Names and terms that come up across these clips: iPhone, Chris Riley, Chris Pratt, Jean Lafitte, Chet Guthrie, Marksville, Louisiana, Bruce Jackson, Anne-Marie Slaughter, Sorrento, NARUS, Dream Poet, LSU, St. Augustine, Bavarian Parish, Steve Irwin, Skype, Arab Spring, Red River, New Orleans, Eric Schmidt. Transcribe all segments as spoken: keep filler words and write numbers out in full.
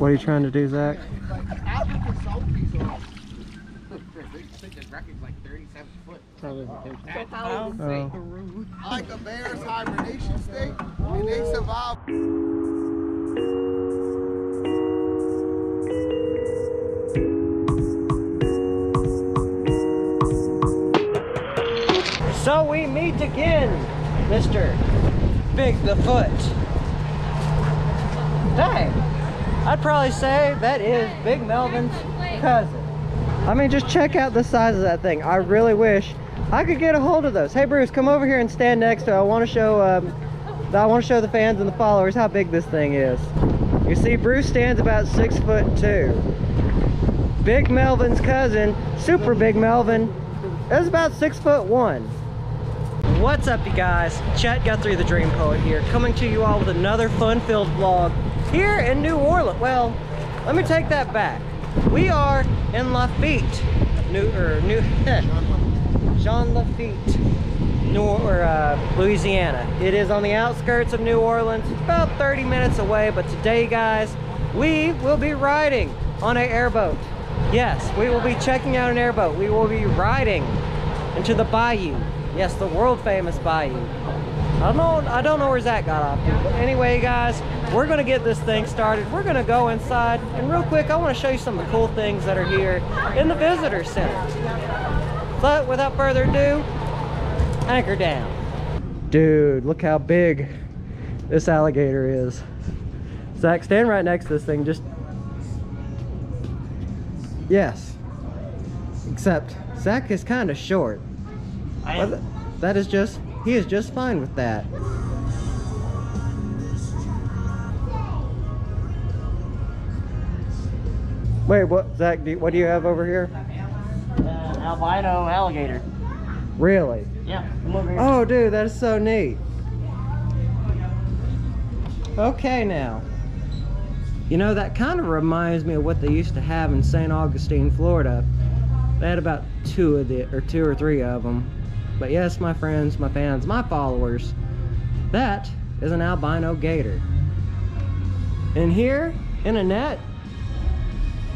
What are you trying to do, Zach? Oh. Like a bear's hibernation state, and they survive. So we meet again, Mister Big the Foot. Dang, I'd probably say that is Big Melvin's cousin. I mean, just check out the size of that thing. I really wish I could get a hold of those. Hey Bruce, come over here and stand next to it. I want to show, um, I want to show the fans and the followers how big this thing is. You see, Bruce stands about six foot two. Big Melvin's cousin, Super Big Melvin, is about six foot one. What's up, you guys? Chet Guthrie, the Dream Poet, here, coming to you all with another fun-filled vlog here in New Orleans. Well, let me take that back. We are in Lafitte, New or New. Jean Lafitte, New, or, uh, Louisiana. It is on the outskirts of New Orleans. It's about thirty minutes away, but today, guys, we will be riding on an airboat. Yes, we will be checking out an airboat. We will be riding into the bayou. Yes, the world-famous bayou. I don't know, I don't know where Zach got off to, but anyway, guys, we're going to get this thing started. We're going to go inside, and real quick, I want to show you some of the cool things that are here in the visitor center. But without further ado, anchor down. Dude, look how big this alligator is. Zach, stand right next to this thing. Just, yes. Except Zach is kind of short. I am. Well, that is just, he is just fine with that. Wait, what, Zach, do you, what do you have over here? Albino alligator. Really? Yeah. Come over here. Oh, dude, that is so neat. Okay, now. You know, that kind of reminds me of what they used to have in Saint Augustine, Florida. They had about two of the, or two or three of them. But yes, my friends, my fans, my followers, that is an albino gator. And here, in a net,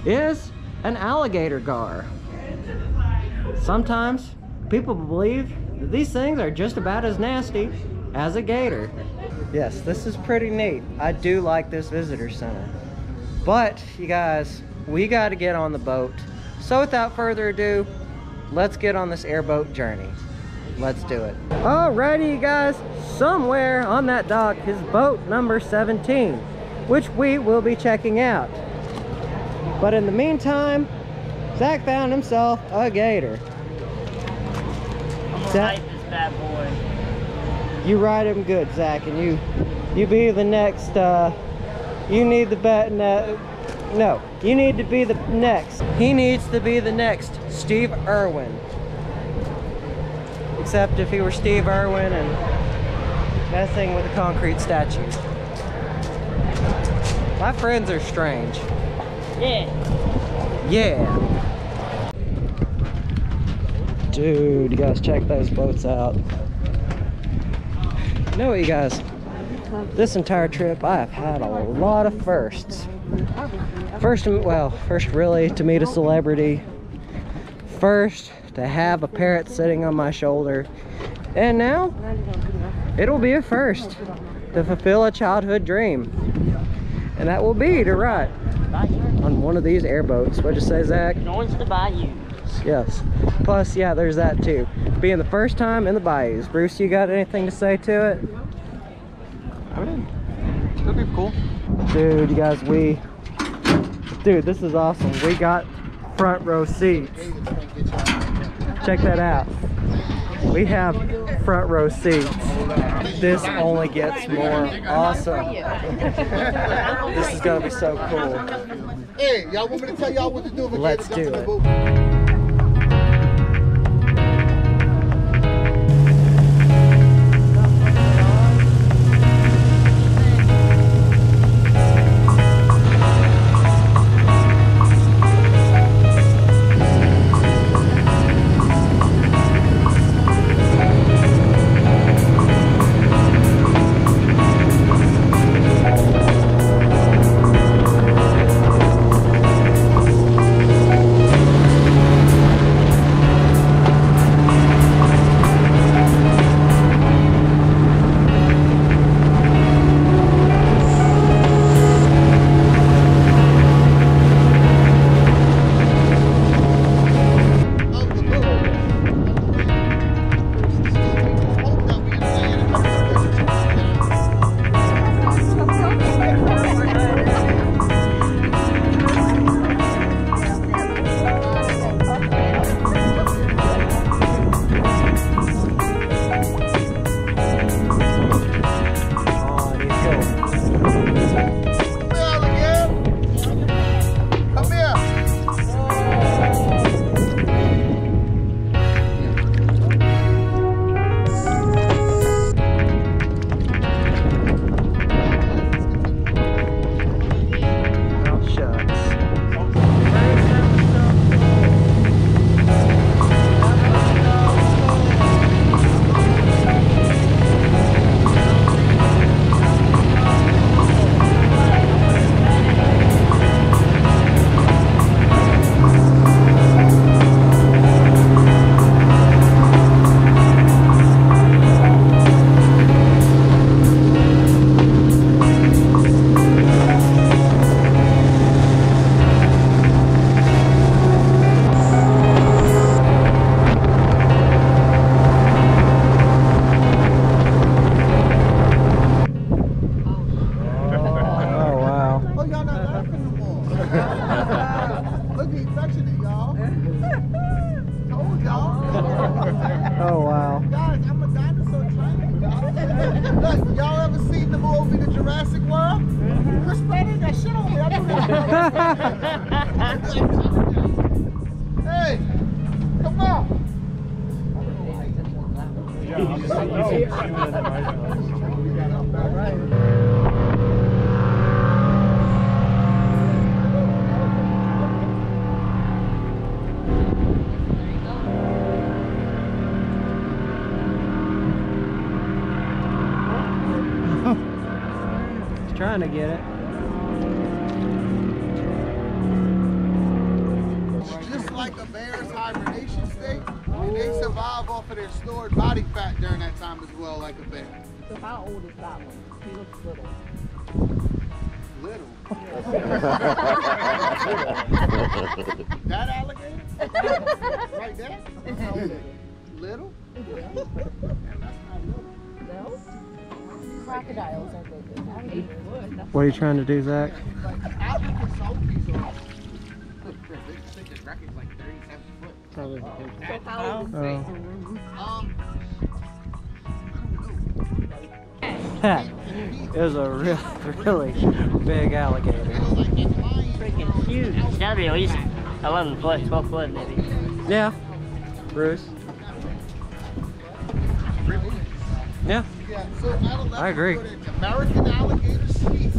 is an alligator gar. Sometimes people believe that these things are just about as nasty as a gator. Yes, this is pretty neat. I do like this visitor center. But you guys, we got to get on the boat. So without further ado, let's get on this airboat journey. Let's do it. Alrighty, you guys, somewhere on that dock is boat number seventeen, which we will be checking out. But in the meantime, Zach found himself a gator. I'm gonna ride this bad boy. You ride him good, Zach, and you you be the next. Uh, you need the bet. No, no, you need to be the next. He needs to be the next Steve Irwin. Except if he were Steve Irwin and messing with a concrete statue. My friends are strange. Yeah. Yeah. Dude, you guys check those boats out. You know what, you guys? This entire trip, I have had a lot of firsts. First, well, first really to meet a celebrity. First to have a parrot sitting on my shoulder. And now, it'll be a first to fulfill a childhood dream. And that will be to ride on one of these airboats. What'd you say, Zach? Going to the bayou. Yes. Plus, yeah, there's that too. Being the first time in the bayous. Bruce, you got anything to say to it? I mean, it'll be cool. Dude, you guys, we... Dude, this is awesome. We got front row seats. Check that out. We have front row seats. This only gets more awesome. This is going to be so cool. Hey, y'all want me to tell y'all what to do? Let's do it. Look, he's suctioning, y'all. Told y'all. Oh, wow. Guys, I'm a dinosaur trainer, y'all. Look, y'all ever seen the movie The Jurassic World? Chris Pratt ain't got shit on me. I do that. Hey, come on. Yeah, just, All right. Trying to get it. It's just like a bear's hibernation state, and they survive off of their stored body fat during that time as well, like a bear. So how old is that one? He looks little. Little? That alligator? Right there? Little? Yeah. And that's not little. No? Crocodiles are good. What are you trying to do, Zach? Probably. It was a real, really big alligator. Freaking huge. It's gotta be at least eleven foot, twelve foot maybe. Yeah. Bruce. Yeah. Yeah, so I agree. American alligator speech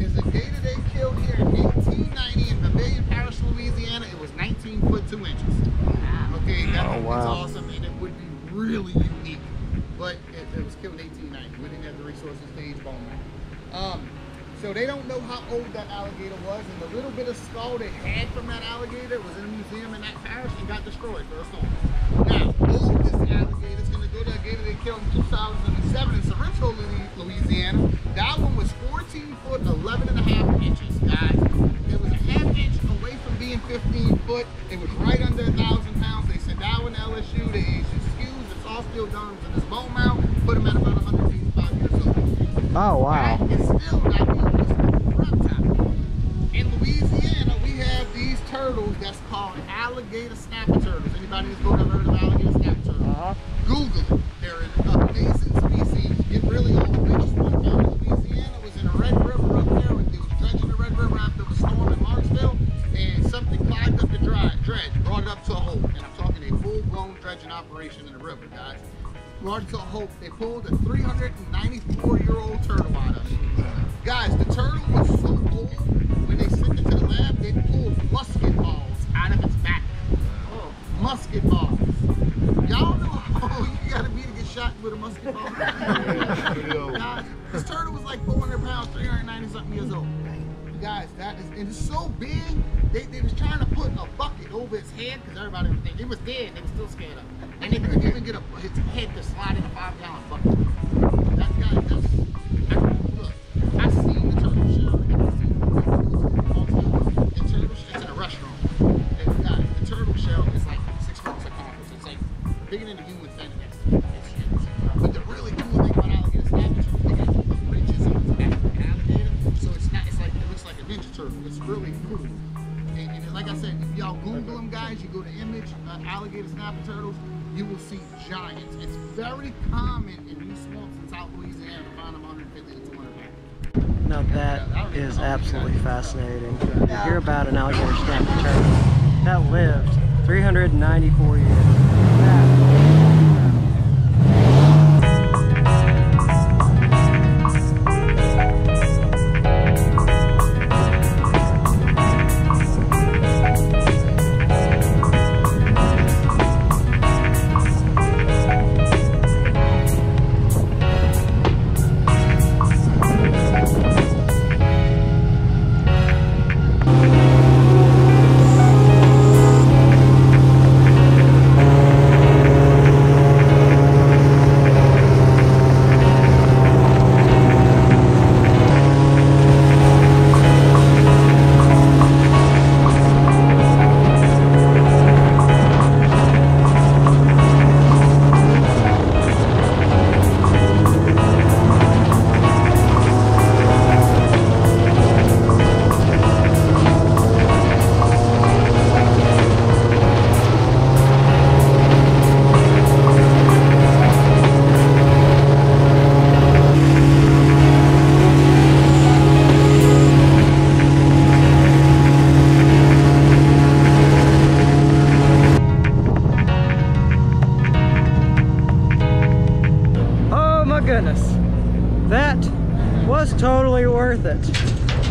is a gator they killed here in eighteen ninety in Bavarian Parish, Louisiana. It was nineteen foot two inches. Wow. Okay, that oh, wow. awesome, and it would be really unique. But it, it was killed in eighteen ninety. We didn't have the resources to age bone that. Um, so they don't know how old that alligator was, and the little bit of skull they had from that alligator was in a museum in that parish and got destroyed for a storm. Now, oldest alligator is going to go to a gator they killed in two thousand. In Sorrento, Louisiana. That one was fourteen foot, eleven and a half inches, guys. It was a half inch away from being fifteen foot. It was right under one thousand pounds. They sent that one to L S U. They issued skews. It's all still done in this bone mound. Put them at about one hundred eighty-five years old. Oh, wow. That is still not the reptile. In Louisiana, we have these turtles that's called alligator snapper turtles. Anybody who's going to heard of alligator snapper turtles? Uh-huh. Google it. They're an amazing species. It really old. They just went down to Louisiana. It was in the Red River up there. It was dredging the Red River after the storm in Marksville, and something climbed up the dry, dredge, brought it up to a hole. And I'm talking a full-blown dredging operation in the river, guys. Brought it to a hole. They pulled a three hundred ninety-four year old turtle out of it. Guys, the turtle was so old, when they sent it to the lab, they pulled musket balls out of its back. Oh. Musket balls. Y'all know how you gotta be to get shot with a musket ball. Guys, this turtle was like four hundred pounds, three hundred ninety something years old. Guys, that is, and it's so big, they, they was trying to put a bucket over its head because everybody was thinking it was dead, they were still scared of it. And they couldn't even get a, its head to slide in a five gallon bucket. That guy, that's, I, look, I've seen the turtle shell, I've seen the turtle shell in a restaurant. And guys, the turtle shell is like six foot circumference, it's like bigger than a human thing. But the really cool thing about alligators is that they got all the ridges on its back of an alligator, so it's not, it's like, it looks like a ninja turtle. It's really cool. And, and like I said, if y'all Google them, guys, you go to image uh, alligator snapper turtles, you will see giants. It's very common in new swamps in South Louisiana to find them one fifty to two hundred pounds. Now that yeah, is absolutely fascinating. Yeah. You hear about an alligator snapper turtle that lived three hundred ninety-four years. Wow.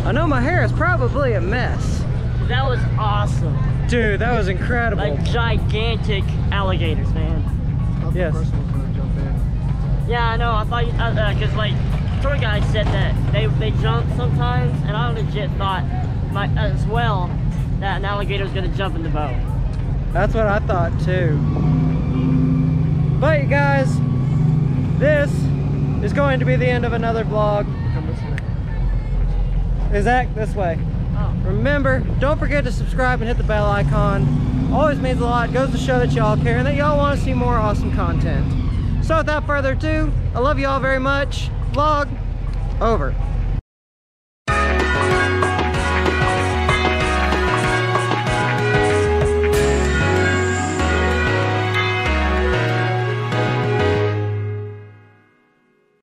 I know my hair is probably a mess. That was awesome. Dude, that was incredible. Like gigantic alligators, man. Yes. Yeah, I know. I thought, because uh, like tour guide said that they they jump sometimes, and I legit thought, my as well, that an alligator was gonna jump in the boat. That's what I thought too. But you guys, this is going to be the end of another vlog. Exact this way. Oh. Remember, don't forget to subscribe and hit the bell icon. Always means a lot. Goes to show that y'all care and that y'all want to see more awesome content. So without further ado, I love y'all very much. Vlog over.